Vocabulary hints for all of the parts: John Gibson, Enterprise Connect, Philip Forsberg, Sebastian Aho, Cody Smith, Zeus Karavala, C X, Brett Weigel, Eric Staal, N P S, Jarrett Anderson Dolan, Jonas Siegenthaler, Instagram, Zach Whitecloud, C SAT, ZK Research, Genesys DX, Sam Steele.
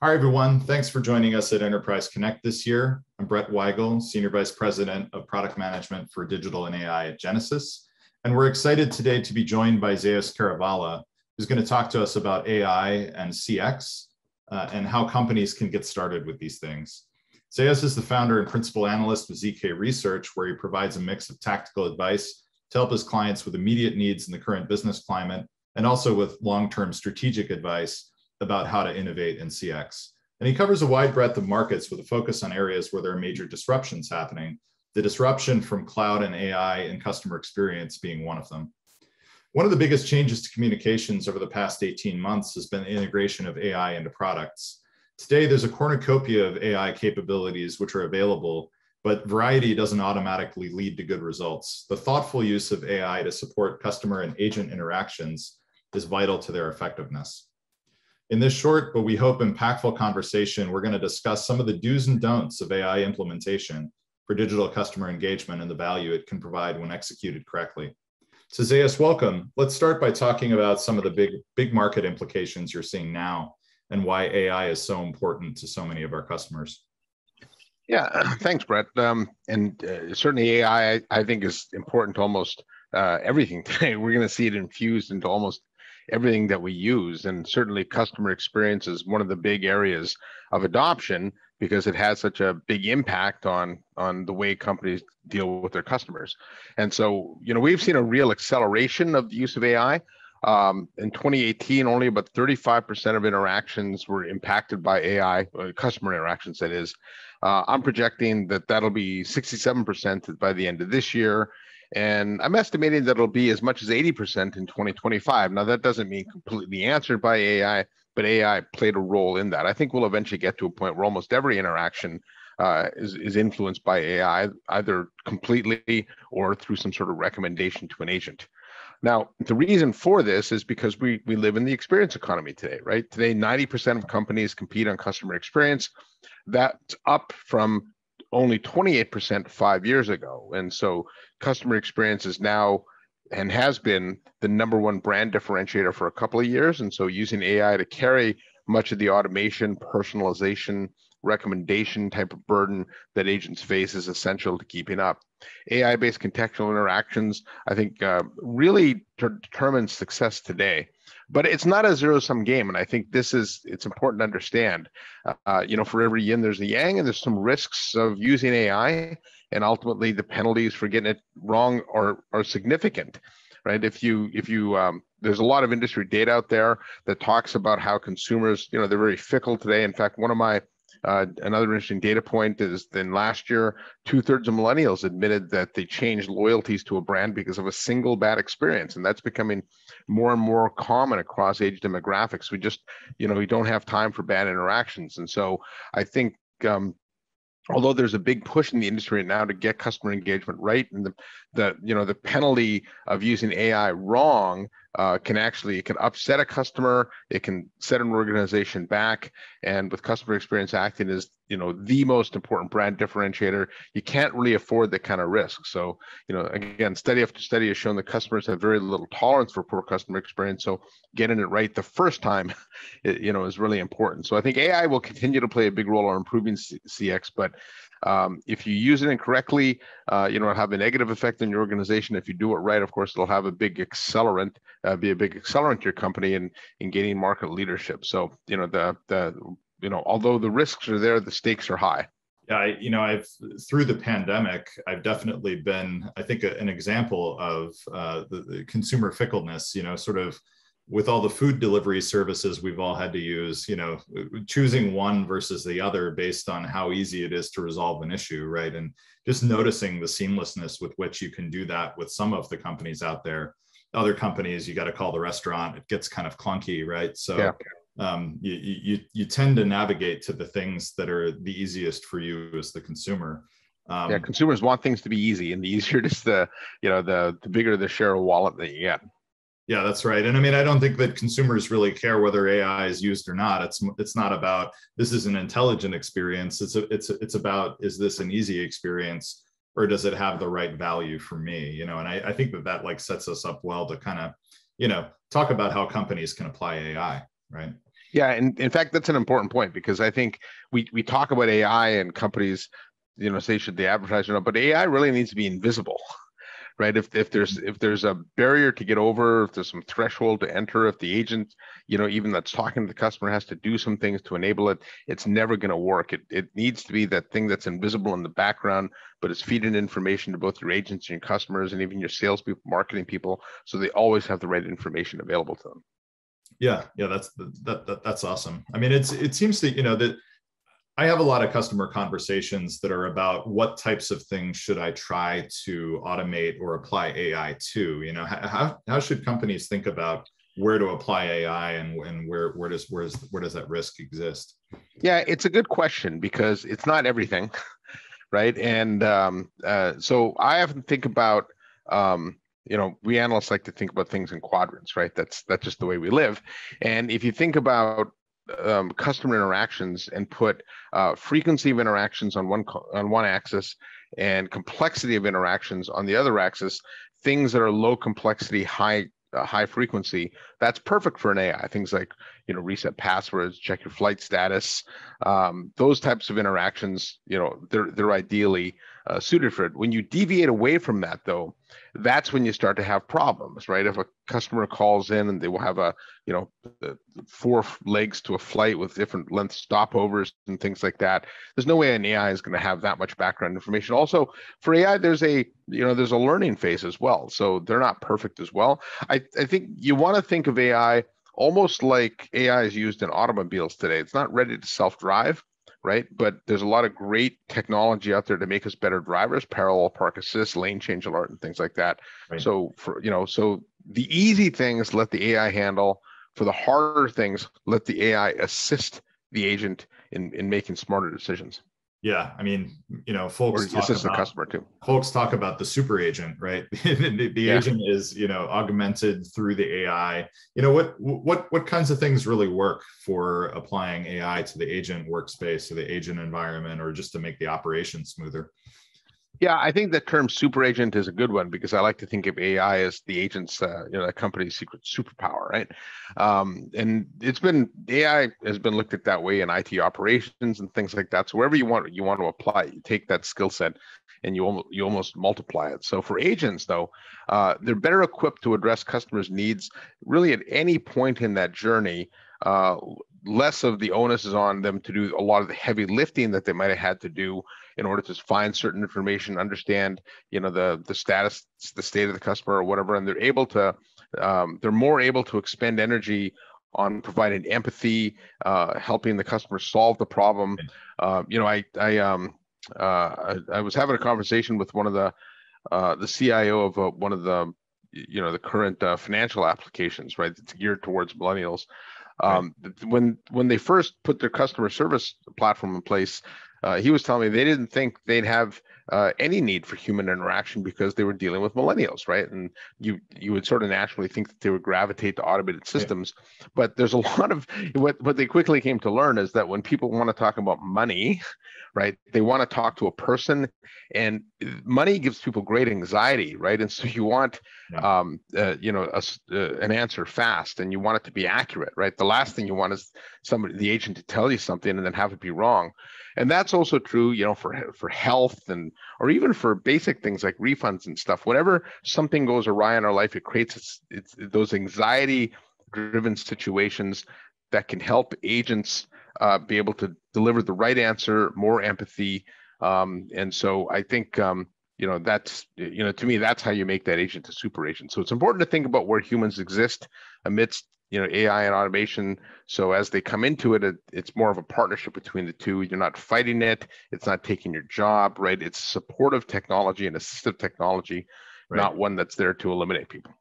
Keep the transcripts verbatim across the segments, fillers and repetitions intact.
Hi, everyone. Thanks for joining us at Enterprise Connect this year. I'm Brett Weigel, Senior Vice President of Product Management for Digital and A I at Genesys. And we're excited today to be joined by Zeus Karavala, who's going to talk to us about A I and C X uh, and how companies can get started with these things. Zeus is the founder and principal analyst with Z K Research, where he provides a mix of tactical advice to help his clients with immediate needs in the current business climate, and also with long-term strategic advice about how to innovate in C X. And he covers a wide breadth of markets with a focus on areas where there are major disruptions happening, the disruption from cloud and A I and customer experience being one of them. One of the biggest changes to communications over the past eighteen months has been the integration of A I into products. Today, there's a cornucopia of A I capabilities which are available, but variety doesn't automatically lead to good results. The thoughtful use of A I to support customer and agent interactions is vital to their effectiveness. In this short, but we hope impactful conversation, we're going to discuss some of the do's and don'ts of A I implementation for digital customer engagement and the value it can provide when executed correctly. So Zeus, welcome. Let's start by talking about some of the big, big market implications you're seeing now and why A I is so important to so many of our customers. Yeah, thanks, Brett. Um, and uh, certainly A I, I, I think, is important to almost uh, everything today. We're going to see it infused into almost everything that we use, and certainly customer experience is one of the big areas of adoption because it has such a big impact on on the way companies deal with their customers. And so, you know, we've seen a real acceleration of the use of A I. Um, in twenty eighteen, only about thirty-five percent of interactions were impacted by A I, or customer interactions, that is. Uh, I'm projecting that that'll be sixty-seven percent by the end of this year. And I'm estimating that it'll be as much as eighty percent in twenty twenty-five. Now, that doesn't mean completely answered by A I, but A I played a role in that. I think we'll eventually get to a point where almost every interaction uh, is, is influenced by A I, either completely or through some sort of recommendation to an agent. Now, the reason for this is because we, we live in the experience economy today, right? Today, ninety percent of companies compete on customer experience. That's up from only twenty-eight percent five years ago. And so customer experience is now and has been the number one brand differentiator for a couple of years. And so using A I to carry much of the automation, personalization, recommendation type of burden that agents face is essential to keeping up. A I-based contextual interactions, I think, uh, really determines success today. But it's not a zero-sum game, and I think this is, it's important to understand. Uh, you know, for every yin, there's a yang, and there's some risks of using A I, and ultimately the penalties for getting it wrong are, are significant, right? If you, if you, um, there's a lot of industry data out there that talks about how consumers, you know, they're very fickle today. In fact, one of my, uh, another interesting data point is then last year, two-thirds of millennials admitted that they changed loyalties to a brand because of a single bad experience, and that's becoming more and more common across age demographics. We just, you know, we don't have time for bad interactions. And so I think um, although there's a big push in the industry now to get customer engagement right, and the, the you know, the penalty of using A I wrong uh, can actually, it can upset a customer, it can set an organization back. And with customer experience acting as, you know, the most important brand differentiator, you can't really afford that kind of risk. So, you know, again, study after study has shown that customers have very little tolerance for poor customer experience. So getting it right the first time, it, you know, is really important. So I think A I will continue to play a big role on improving C X, but Um, if you use it incorrectly, uh, you know, it'll have a negative effect on your organization. If you do it right, of course, it'll have a big accelerant, uh, be a big accelerant to your company in, in gaining market leadership. So, you know, the, the, you know, although the risks are there, the stakes are high. Yeah, I, you know, I've, through the pandemic, I've definitely been, I think, a, an example of uh, the, the consumer fickleness, you know, sort of with all the food delivery services we've all had to use, you know, choosing one versus the other based on how easy it is to resolve an issue, right? And just noticing the seamlessness with which you can do that with some of the companies out there. Other companies, you got to call the restaurant, it gets kind of clunky, right? So yeah. um, you, you, you tend to navigate to the things that are the easiest for you as the consumer. Um, yeah, consumers want things to be easy, and the easier is the, you know, the, the bigger the share of wallet that you get. Yeah, that's right. And I mean, I don't think that consumers really care whether A I is used or not. It's it's not about this is an intelligent experience. It's a, it's a, it's about, is this an easy experience or does it have the right value for me? You know, and I, I think that that like sets us up well to kind of, you know, talk about how companies can apply A I, right? Yeah, and in fact, that's an important point, because I think we we talk about A I and companies, you know, say should they advertise or not, but A I really needs to be invisible, right? If if there's if there's a barrier to get over, if there's some threshold to enter, if the agent, you know, even that's talking to the customer has to do some things to enable it, it's never going to work. It it needs to be that thing that's invisible in the background, but it's feeding information to both your agents and your customers and even your salespeople, marketing people, so they always have the right information available to them. Yeah, yeah, that's that, that that's awesome. I mean, it's it seems that, you know, that I have a lot of customer conversations that are about what types of things should I try to automate or apply A I to. You know, how how should companies think about where to apply A I, and and where where does where's where does that risk exist? Yeah, it's a good question, because it's not everything, right? And um, uh, so I often think about. Um, You know, we analysts like to think about things in quadrants, right? That's that's just the way we live. And if you think about um, customer interactions and put uh, frequency of interactions on one on one axis and complexity of interactions on the other axis, things that are low complexity, high uh, high frequency, that's perfect for an A I. Things like, you know, reset passwords, check your flight status, um, those types of interactions, you know, they're they're ideally Uh, suited for it. When you deviate away from that, though, that's when you start to have problems, right? If a customer calls in and they will have a, you know, four legs to a flight with different length stopovers and things like that, there's no way an A I is going to have that much background information. Also, for A I, there's a, you know, there's a learning phase as well. So they're not perfect as well. I, I think you want to think of A I almost like A I is used in automobiles today. It's not ready to self-drive, right? But there's a lot of great technology out there to make us better drivers, parallel park assist, lane change alert, and things like that. Right. So for, you know, so the easy things, let the A I handle. For the harder things, let the A I assist the agent in, in making smarter decisions. Yeah. I mean, you know, folks or talk, assist about, the customer too. Folks talk about the super agent, right? the the yeah. agent is, you know, augmented through the A I. You know, what, what, what kinds of things really work for applying A I to the agent workspace, to the agent environment, or just to make the operation smoother? Yeah, I think the term super agent is a good one, because I like to think of A I as the agent's, uh, you know, the company's secret superpower, right? Um, and it's been, A I has been looked at that way in I T operations and things like that. So wherever you want, you want to apply it, you take that skill set and you almost, you almost multiply it. So for agents, though, uh, they're better equipped to address customers' needs really at any point in that journey. Uh, less of the onus is on them to do a lot of the heavy lifting that they might have had to do in order to find certain information, understand, you know, the the status, the state of the customer or whatever, and they're able to, um, they're more able to expend energy on providing empathy, uh, helping the customer solve the problem. Uh, you know, I I um uh, I, I was having a conversation with one of the uh, the C I O of uh, one of the, you know, the current uh, financial applications, right? It's geared towards millennials. Um, when when they first put their customer service platform in place, uh, he was telling me they didn't think they'd have uh, any need for human interaction because they were dealing with millennials, right? And you you would sort of naturally think that they would gravitate to automated systems, yeah. But there's a lot of what what they quickly came to learn is that when people want to talk about money, right, they want to talk to a person, and money gives people great anxiety, right? And so you want, yeah. um, uh, you know, a, uh, an answer fast, and you want it to be accurate, right? The last thing you want is somebody, the agent, to tell you something and then have it be wrong. And that's also true, you know, for for health and or even for basic things like refunds and stuff. Whenever something goes awry in our life, it creates it's, it's, those anxiety-driven situations that can help agents uh, be able to deliver the right answer, more empathy. Um, and so I think, um, you know, that's, you know, to me, that's how you make that agent a super agent. So it's important to think about where humans exist amidst, you know, A I and automation. So as they come into it, it, it's more of a partnership between the two. You're not fighting it. It's not taking your job, right? It's supportive technology and assistive technology, right? Not one that's there to eliminate people.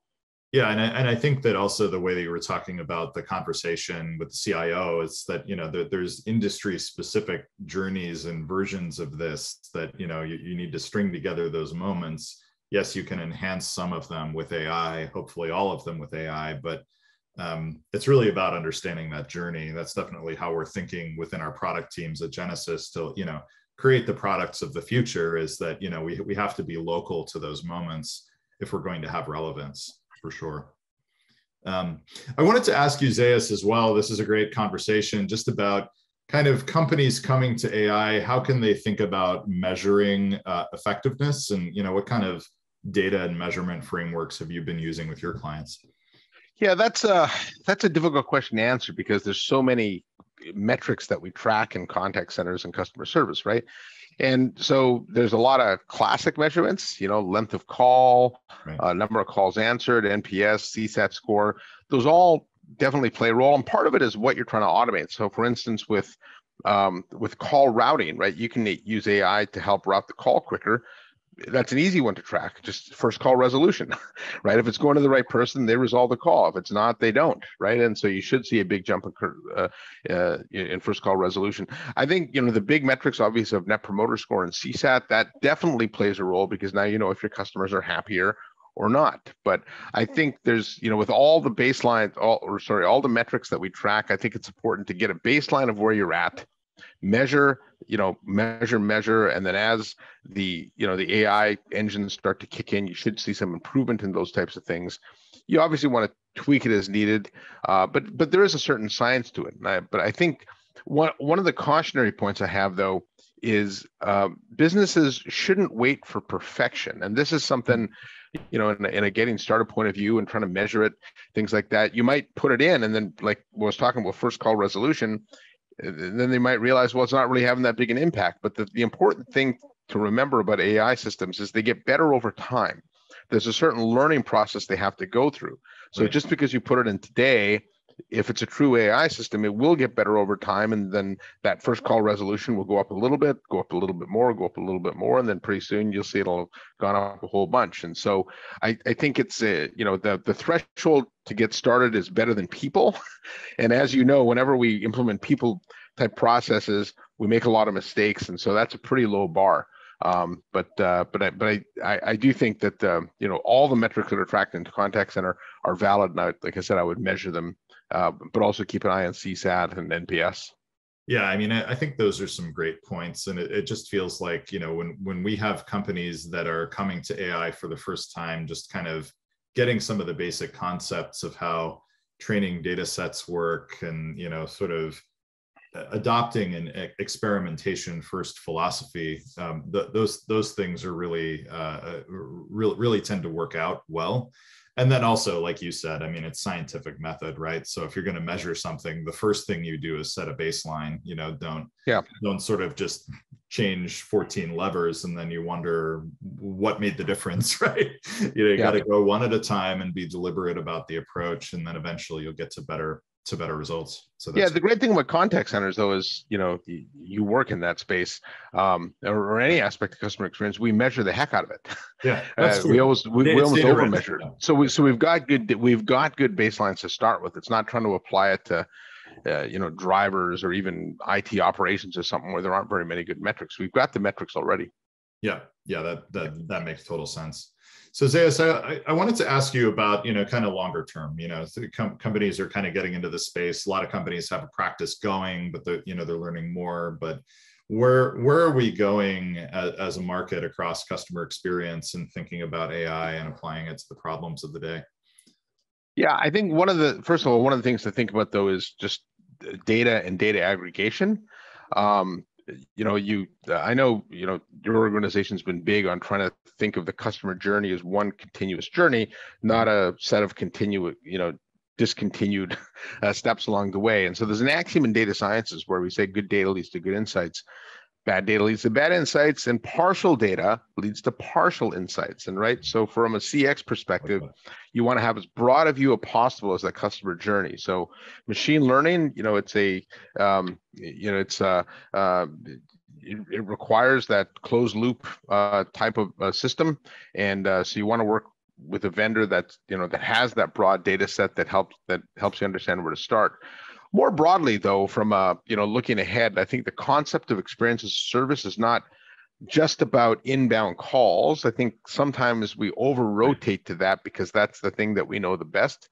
Yeah, and I, and I think that also the way that you were talking about the conversation with the C I O is that, you know, there, there's industry-specific journeys and versions of this that, you know, you, you need to string together those moments. Yes, you can enhance some of them with A I, hopefully all of them with A I, but um, it's really about understanding that journey. That's definitely how we're thinking within our product teams at Genesys to, you know, create the products of the future is that, you know, we, we have to be local to those moments if we're going to have relevance. For sure. Um, I wanted to ask you, Zeus, as well, this is a great conversation just about kind of companies coming to A I. How can they think about measuring uh, effectiveness, and you know, what kind of data and measurement frameworks have you been using with your clients? Yeah, that's a, that's a difficult question to answer because there's so many metrics that we track in contact centers and customer service, right? And so there's a lot of classic measurements, you know, length of call, right. uh, number of calls answered, N P S, C SAT score. Those all definitely play a role. And part of it is what you're trying to automate. So for instance, with um, with call routing, right, you can use A I to help route the call quicker. That's an easy one to track, just first call resolution, right? If it's going to the right person, they resolve the call. If it's not, they don't, right? And so you should see a big jump in, uh, uh, in first call resolution. I think, you know, the big metrics, obviously, of Net Promoter Score and C SAT, that definitely plays a role because now you know if your customers are happier or not. But I think there's, you know, with all the baseline, all, or sorry, all the metrics that we track, I think it's important to get a baseline of where you're at, measure, you know, measure, measure. And then as the, you know, the A I engines start to kick in, you should see some improvement in those types of things. You obviously want to tweak it as needed, uh, but but there is a certain science to it. And I, but I think one, one of the cautionary points I have, though, is uh, businesses shouldn't wait for perfection. And this is something, you know, in a, in a getting started point of view and trying to measure it, things like that, you might put it in. And then like I was talking about first call resolution, and then they might realize, well, it's not really having that big an impact. But the, the important thing to remember about A I systems is they get better over time. There's a certain learning process they have to go through. So right. Just because you put it in today, if it's a true A I system, it will get better over time. And then that first call resolution will go up a little bit, go up a little bit more, go up a little bit more. And then pretty soon you'll see it'll have gone up a whole bunch. And so I, I think it's, a, you know, the, the threshold to get started is better than people. And as you know, whenever we implement people type processes, we make a lot of mistakes. And so that's a pretty low bar. Um, but uh, but, I, but I, I do think that, uh, you know, all the metrics that are tracked into contact center are valid. And I, like I said, I would measure them. Uh, but also keep an eye on C SAT and N P S. Yeah, I mean, I think those are some great points. And it, it just feels like, you know, when, when we have companies that are coming to A I for the first time, just kind of getting some of the basic concepts of how training data sets work and, you know, sort of adopting an experimentation first philosophy, um, th those, those things are really, uh, really, really tend to work out well. And then also, like you said, I mean, it's scientific method, right? So if you're going to measure something, the first thing you do is set a baseline, you know, don't, yeah. don't sort of just change fourteen levers and then you wonder what made the difference, right? You know, you yeah. got to go one at a time and be deliberate about the approach. And then eventually you'll get to better to better results. So that's yeah, the great thing about contact centers, though, is, you know, you, you work in that space um, or, or any aspect of customer experience, we measure the heck out of it. Yeah, uh, we always we, we almost over measure. Yeah. So we so we've got good we've got good baselines to start with. It's not trying to apply it to uh, you know, drivers or even I T operations or something where there aren't very many good metrics. We've got the metrics already. Yeah, yeah, that that that makes total sense. So Zeus, I, I wanted to ask you about, you know, kind of longer term, you know, com companies are kind of getting into the space. A lot of companies have a practice going, but they're, you know, they're learning more. But where, where are we going as, as a market across customer experience and thinking about A I and applying it to the problems of the day? Yeah, I think one of the, first of all, one of the things to think about, though, is just data and data aggregation. Um, You know, you. Uh, I know. You know, your organization's been big on trying to think of the customer journey as one continuous journey, not a set of continuous, you know, discontinued uh, steps along the way. And so there's an axiom in data sciences where we say good data leads to good insights, bad data leads to bad insights, and partial data leads to partial insights. And right, so from a C X perspective, you want to have as broad a view as possible as the customer journey. So machine learning, you know, it's a, um, you know, it's a, uh, it, it requires that closed loop uh, type of uh, system, and uh, so you want to work with a vendor that you know that has that broad data set that helps that helps you understand where to start. More broadly, though, from uh, you know, looking ahead, I think the concept of experience as a service is not just about inbound calls. I think sometimes we over-rotate to that because that's the thing that we know the best.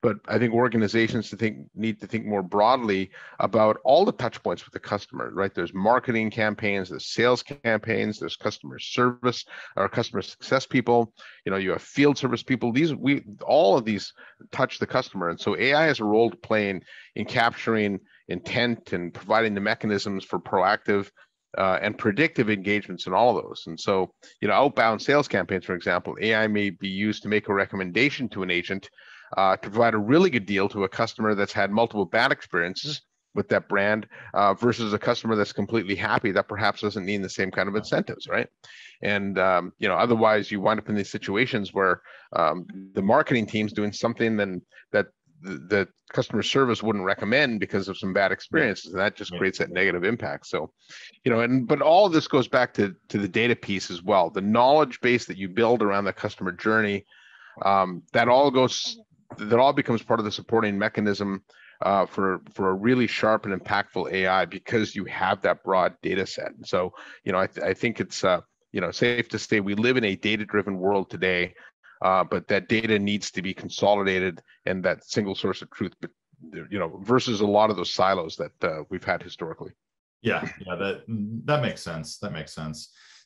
But I think organizations to think need to think more broadly about all the touch points with the customer, right? There's marketing campaigns, there's sales campaigns, there's customer service or customer success people. You know, you have field service people. These we all of these touch the customer, and so A I has a role to play in, in capturing intent and providing the mechanisms for proactive Uh, and predictive engagements in all of those. And so, you know, outbound sales campaigns, for example, A I may be used to make a recommendation to an agent uh, to provide a really good deal to a customer that's had multiple bad experiences with that brand uh, versus a customer that's completely happy that perhaps doesn't need the same kind of incentives, right? And, um, you know, otherwise you wind up in these situations where um, the marketing team's doing something then that the customer service wouldn't recommend because of some bad experiences, yeah. and that just yeah. creates that negative impact. So, you know, and but all of this goes back to to the data piece as well. The knowledge base that you build around the customer journey, um, that all goes, that all becomes part of the supporting mechanism uh, for for a really sharp and impactful A I because you have that broad data set. And so, you know, I th I think it's uh, you know, safe to say we live in a data-driven world today. Uh, but that data needs to be consolidated, and that single source of truth, you know, versus a lot of those silos that uh, we've had historically. Yeah, yeah, that that makes sense. That makes sense.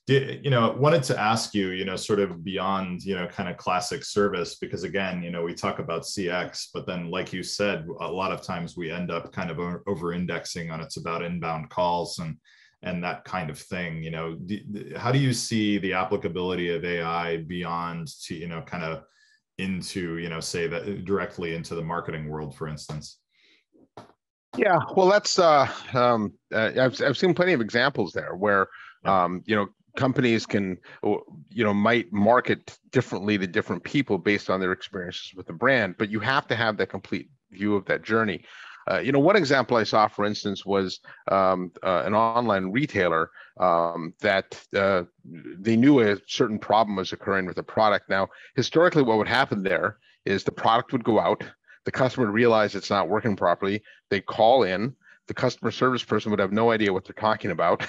Do, you know, wanted to ask you, you know, sort of beyond, you know, kind of classic service, because again, you know, we talk about C X, but then, like you said, a lot of times we end up kind of over-indexing on it's about inbound calls and. and that kind of thing. You know, how do you see the applicability of A I beyond to, you know, kind of into, you know, say that directly into the marketing world, for instance? Yeah, well, that's, uh, um, uh, I've, I've seen plenty of examples there where, um, you know, companies can, you know, might market differently to different people based on their experiences with the brand, but you have to have that complete view of that journey. Uh, you know, one example I saw, for instance, was um, uh, an online retailer um, that uh, they knew a certain problem was occurring with a product. Now, historically, what would happen there is the product would go out, the customer would realize it's not working properly, they'd call in, the customer service person would have no idea what they're talking about.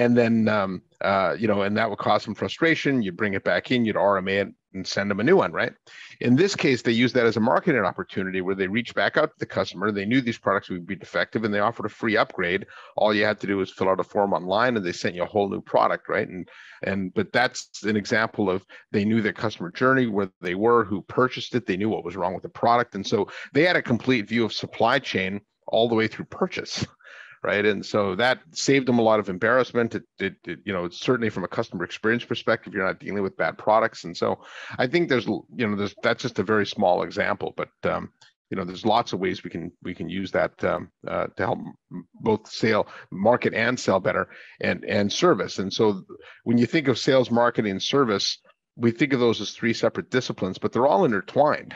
And then, um, uh, you know, and that would cause some frustration. You'd bring it back in, you'd R M A it and send them a new one, right? In this case, they use that as a marketing opportunity where they reach back out to the customer. They knew these products would be defective and they offered a free upgrade. All you had to do was fill out a form online and they sent you a whole new product, right? And, and but that's an example of they knew their customer journey, where they were, who purchased it. They knew what was wrong with the product. And so they had a complete view of supply chain all the way through purchase, right? And so that saved them a lot of embarrassment. It, it, it, you know, certainly from a customer experience perspective, you're not dealing with bad products. And so I think there's, you know, there's, that's just a very small example, but, um, you know, there's lots of ways we can, we can use that um, uh, to help both sale, market and sell better, and, and service. And so when you think of sales, marketing, and service, we think of those as three separate disciplines, but they're all intertwined.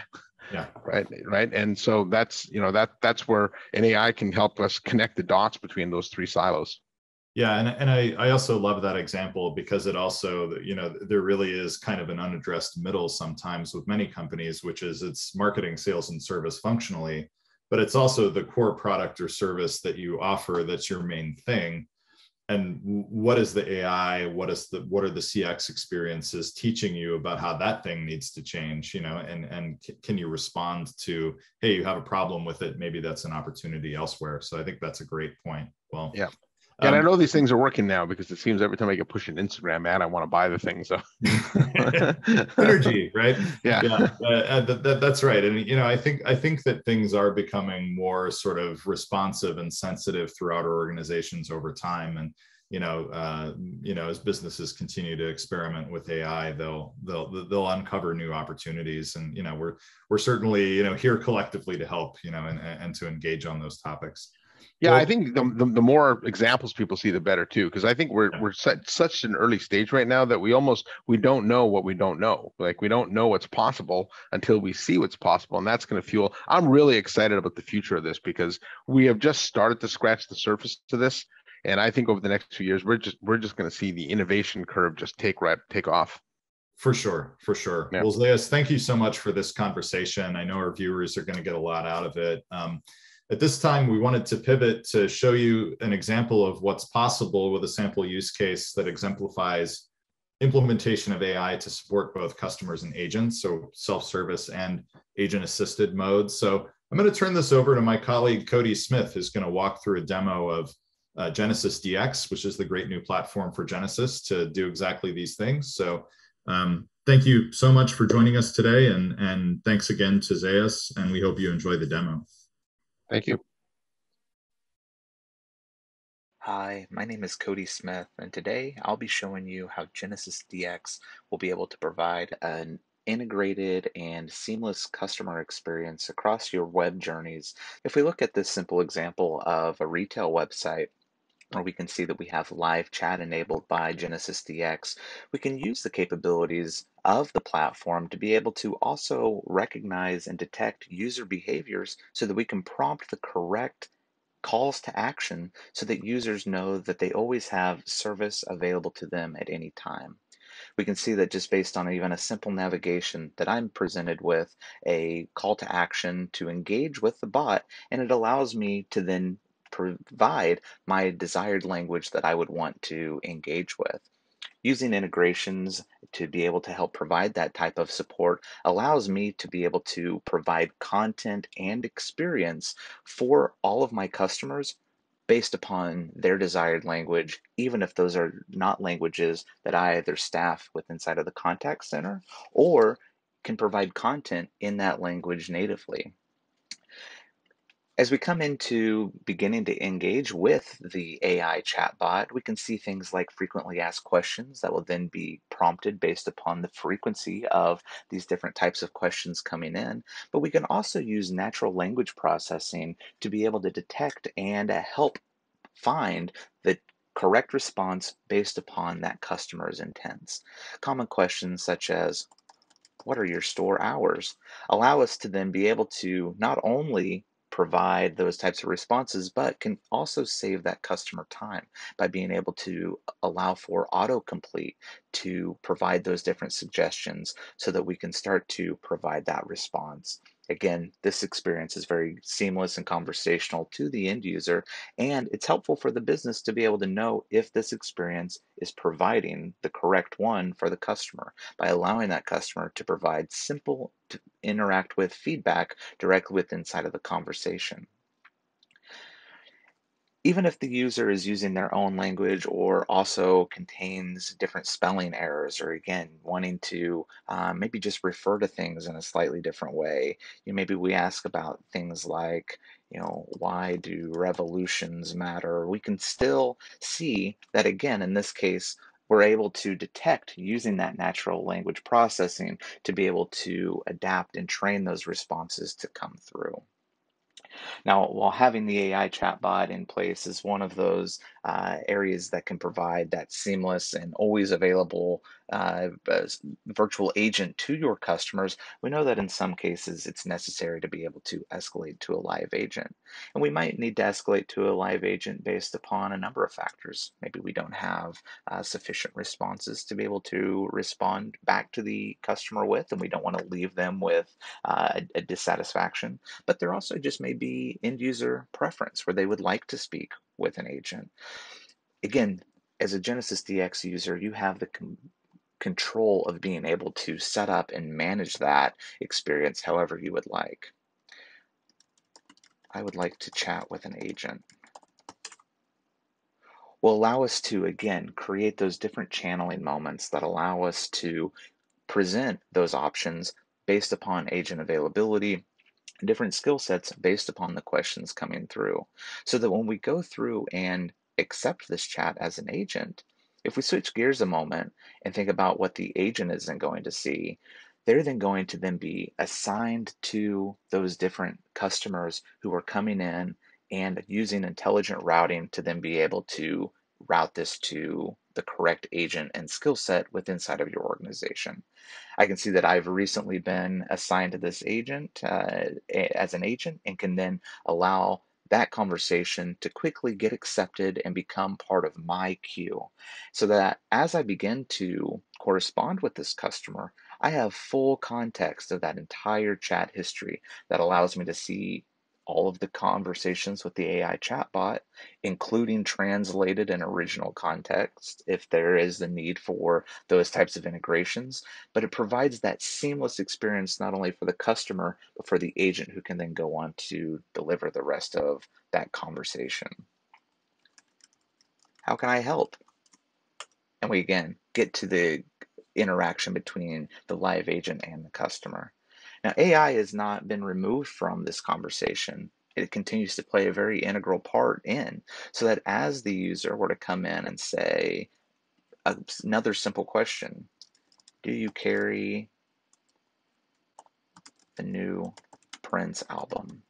Yeah. Right. Right. And so that's, you know, that that's where an A I can help us connect the dots between those three silos. Yeah. And, and I, I also love that example because it also, you know, there really is kind of an unaddressed middle sometimes with many companies, which is it's marketing, sales, and service functionally, but it's also the core product or service that you offer. That's your main thing. And what is the A I? What is the what are the C X experiences teaching you about how that thing needs to change? You know, and and can you respond to, hey, you have a problem with it? Maybe that's an opportunity elsewhere. So I think that's a great point. Well, yeah, um, and I know these things are working now because it seems every time I get pushed an Instagram ad, I want to buy the thing. So energy, right? Yeah, yeah uh, that, that, that's right. And you know, I think I think that things are becoming more sort of responsive and sensitive throughout our organizations over time. And you know, uh, you know, as businesses continue to experiment with A I, they'll they'll they'll uncover new opportunities. And you know, we're we're certainly you know here collectively to help you know and and to engage on those topics. Yeah, well, I think the, the the more examples people see, the better too, because I think we're yeah. we're at such an early stage right now that we almost we don't know what we don't know. Like we don't know what's possible until we see what's possible, and that's going to fuel. I'm really excited about the future of this because we have just started to scratch the surface to this. And I think over the next few years, we're just we're just going to see the innovation curve just take right take off. For sure, for sure. Yeah. Well, Zeus, thank you so much for this conversation. I know our viewers are going to get a lot out of it. Um, at this time, we wanted to pivot to show you an example of what's possible with a sample use case that exemplifies implementation of A I to support both customers and agents, so self-service and agent-assisted modes. So I'm going to turn this over to my colleague, Cody Smith, who's going to walk through a demo of uh, Genesys D X, which is the great new platform for Genesys to do exactly these things. So um, thank you so much for joining us today, and, and thanks again to Zeus, and we hope you enjoy the demo. Thank you. Hi, my name is Cody Smith, and today I'll be showing you how Genesys D X will be able to provide an integrated and seamless customer experience across your web journeys. If we look at this simple example of a retail website, where we can see that we have live chat enabled by Genesys D X, we can use the capabilities of the platform to be able to also recognize and detect user behaviors so that we can prompt the correct calls to action so that users know that they always have service available to them at any time. We can see that just based on even a simple navigation that I'm presented with a call to action to engage with the bot, and it allows me to then provide my desired language that I would want to engage with. Using integrations to be able to help provide that type of support allows me to be able to provide content and experience for all of my customers based upon their desired language, even if those are not languages that I either staff with inside of the contact center or can provide content in that language natively. As we come into beginning to engage with the A I chatbot, we can see things like frequently asked questions that will then be prompted based upon the frequency of these different types of questions coming in. But we can also use natural language processing to be able to detect and help find the correct response based upon that customer's intents. Common questions such as, what are your store hours? Allow us to then be able to not only provide those types of responses, but can also save that customer time by being able to allow for autocomplete to provide those different suggestions so that we can start to provide that response. Again, this experience is very seamless and conversational to the end user, and it's helpful for the business to be able to know if this experience is providing the correct one for the customer by allowing that customer to provide simple to interact with feedback directly with inside of the conversation. Even if the user is using their own language or also contains different spelling errors, or again, wanting to um, maybe just refer to things in a slightly different way, you know, maybe we ask about things like, you know, why do revolutions matter? We can still see that, again, in this case, we're able to detect using that natural language processing to be able to adapt and train those responses to come through. Now, while having the A I chatbot in place is one of those uh, areas that can provide that seamless and always available uh, virtual agent to your customers, we know that in some cases it's necessary to be able to escalate to a live agent. And we might need to escalate to a live agent based upon a number of factors. Maybe we don't have uh, sufficient responses to be able to respond back to the customer with, and we don't want to leave them with uh, a dissatisfaction. But there also just may be be end user preference where they would like to speak with an agent. Again, as a Genesys D X user, you have the control of being able to set up and manage that experience however you would like. I would like to chat with an agent. Will allow us to, again, create those different channeling moments that allow us to present those options based upon agent availability, different skill sets based upon the questions coming through, so that when we go through and accept this chat as an agent, if we switch gears a moment and think about what the agent is then going to see, they're then going to then be assigned to those different customers who are coming in and using intelligent routing to then be able to route this to the correct agent and skill set within inside of your organization. I can see that I've recently been assigned to this agent uh, as an agent, and can then allow that conversation to quickly get accepted and become part of my queue, so that as I begin to correspond with this customer, I have full context of that entire chat history that allows me to see all of the conversations with the A I chatbot, including translated and original context, if there is the need for those types of integrations. But it provides that seamless experience not only for the customer, but for the agent who can then go on to deliver the rest of that conversation. How can I help? And we again get to the interaction between the live agent and the customer. Now, A I has not been removed from this conversation. It continues to play a very integral part in, so that as the user were to come in and say another simple question, do you carry the new Prince album?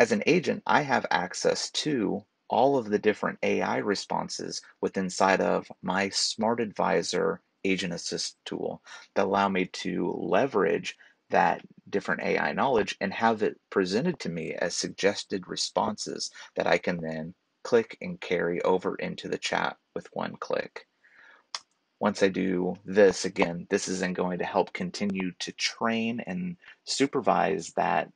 As an agent, I have access to all of the different A I responses within inside of my Smart Advisor Agent Assist tool that allow me to leverage that different A I knowledge and have it presented to me as suggested responses that I can then click and carry over into the chat with one click. Once I do this, again, this is then going to help continue to train and supervise that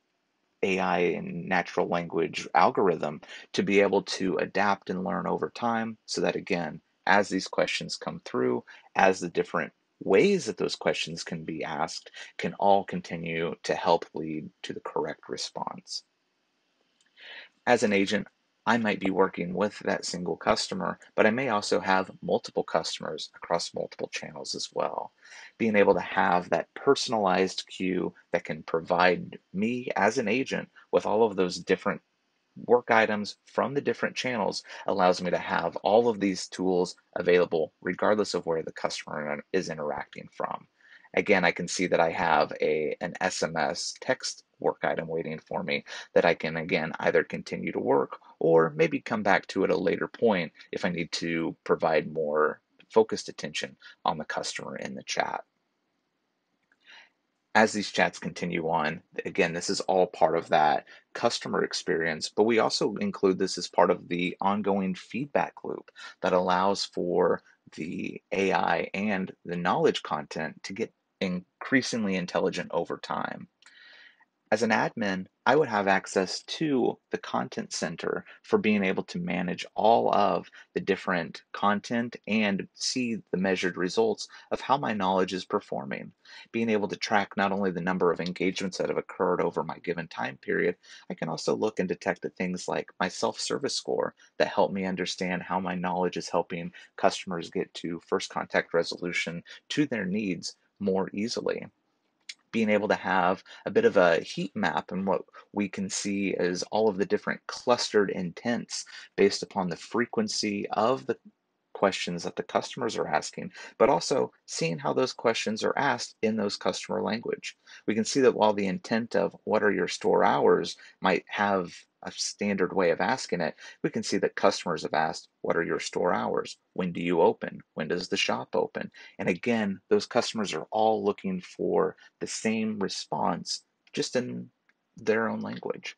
A I and natural language algorithm to be able to adapt and learn over time, so that again, as these questions come through, as the different ways that those questions can be asked, can all continue to help lead to the correct response. As an agent, I might be working with that single customer, but I may also have multiple customers across multiple channels as well. Being able to have that personalized queue that can provide me as an agent with all of those different work items from the different channels allows me to have all of these tools available regardless of where the customer is interacting from. Again, I can see that I have a, an S M S text work item waiting for me that I can, again, either continue to work or maybe come back to at a later point if I need to provide more focused attention on the customer in the chat. As these chats continue on, again, this is all part of that customer experience, but we also include this as part of the ongoing feedback loop that allows for the A I and the knowledge content to get increasingly intelligent over time. As an admin, I would have access to the content center for being able to manage all of the different content and see the measured results of how my knowledge is performing. Being able to track not only the number of engagements that have occurred over my given time period, I can also look and detect at things like my self-service score that help me understand how my knowledge is helping customers get to first contact resolution to their needs more easily. Being able to have a bit of a heat map, and what we can see is all of the different clustered intents based upon the frequency of the questions that the customers are asking, but also seeing how those questions are asked in those customer language. We can see that while the intent of what are your store hours might have a standard way of asking it, we can see that customers have asked, what are your store hours? When do you open? When does the shop open? And again, those customers are all looking for the same response, just in their own language.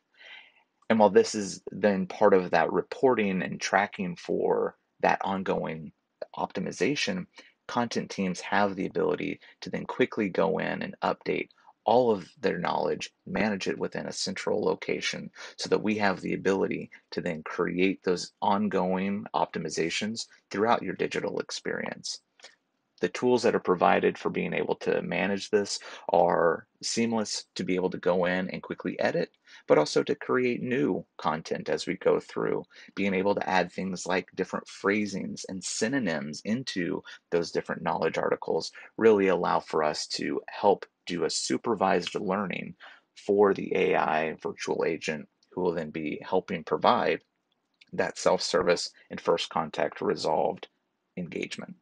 And while this is then part of that reporting and tracking for that ongoing optimization, content teams have the ability to then quickly go in and update all of their knowledge, manage it within a central location, so that we have the ability to then create those ongoing optimizations throughout your digital experience. The tools that are provided for being able to manage this are seamless to be able to go in and quickly edit, but also to create new content as we go through, being able to add things like different phrasings and synonyms into those different knowledge articles really allow for us to help do a supervised learning for the A I virtual agent, who will then be helping provide that self-service and first contact resolved engagement.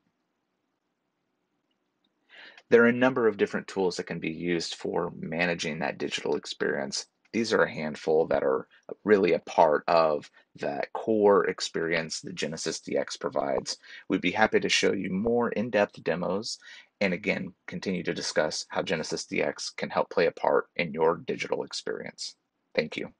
There are a number of different tools that can be used for managing that digital experience. These are a handful that are really a part of that core experience that Genesys D X provides. We'd be happy to show you more in-depth demos, and again, continue to discuss how Genesys D X can help play a part in your digital experience. Thank you.